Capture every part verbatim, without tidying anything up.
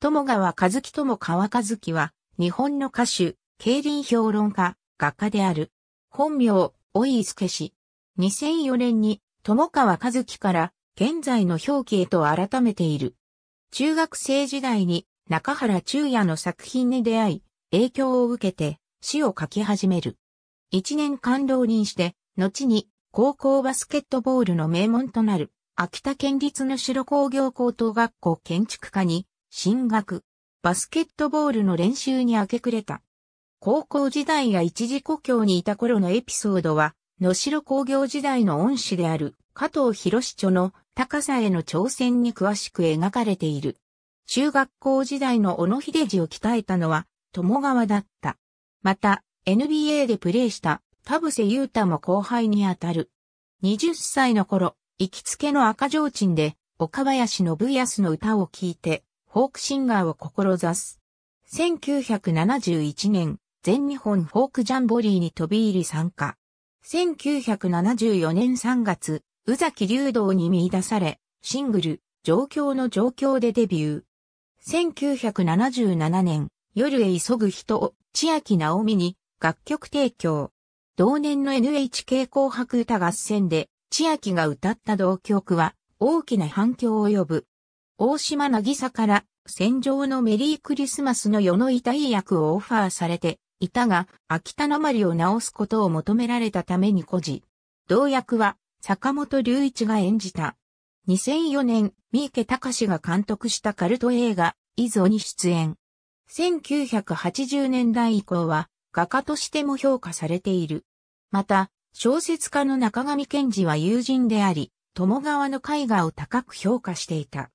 友川一樹友川一樹は、日本の歌手、競輪評論家、画家である。本名、老井祐氏。にせんよねんに、友川一樹から、現在の表記へと改めている。中学生時代に、中原中也の作品に出会い、影響を受けて、詩を書き始める。一年間浪人して、後に、高校バスケットボールの名門となる、秋田県立能代工業高等学校建築科に、進学。バスケットボールの練習に明け暮れた。高校時代や一時故郷にいた頃のエピソードは、能代工業時代の恩師である加藤博士著の高さへの挑戦に詳しく描かれている。中学校時代の小野秀治を鍛えたのは友川だった。また、エヌビーエー でプレーした田臥勇太も後輩にあたる。にじゅっさいの頃、行きつけの赤ちょうちんで岡林信康の歌を聴いて、フォークシンガーを志す。せんきゅうひゃくななじゅういちねん、全日本フォークジャンボリーに飛び入り参加。せんきゅうひゃくななじゅうよねんさんがつ、宇崎竜童に見出され、シングル、状況の状況でデビュー。せんきゅうひゃくななじゅうななねん、夜へ急ぐ人を千秋直美に楽曲提供。同年の エヌエイチケー 紅白歌合戦で、千秋が歌った同曲は大きな反響を呼ぶ。大島渚から戦場のメリークリスマスの世の痛い役をオファーされていたが、秋田なまりを直すことを求められたために固辞。同役は坂本龍一が演じた。にせんよねん、三池崇が監督したカルト映画、アイゾに出演。せんきゅうひゃくはちじゅうねんだい以降は画家としても評価されている。また、小説家の中上健二は友人であり、友川の絵画を高く評価していた。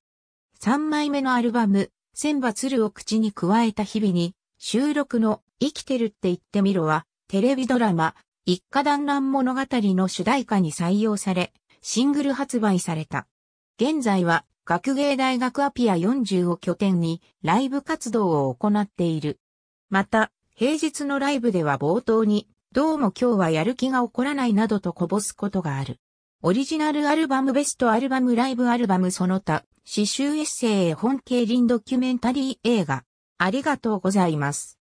さんまいめのアルバム、千羽鶴を口に加えた日々に、収録の生きてるって言ってみろは、テレビドラマ、一家団らん物語の主題歌に採用され、シングル発売された。現在は、学芸大学アピアよんじゅうを拠点に、ライブ活動を行っている。また、平日のライブでは冒頭に、どうも今日はやる気が起こらないなどとこぼすことがある。オリジナルアルバムベストアルバムライブアルバムその他、詩集エッセイ絵本競輪ドキュメンタリー映画。ありがとうございます。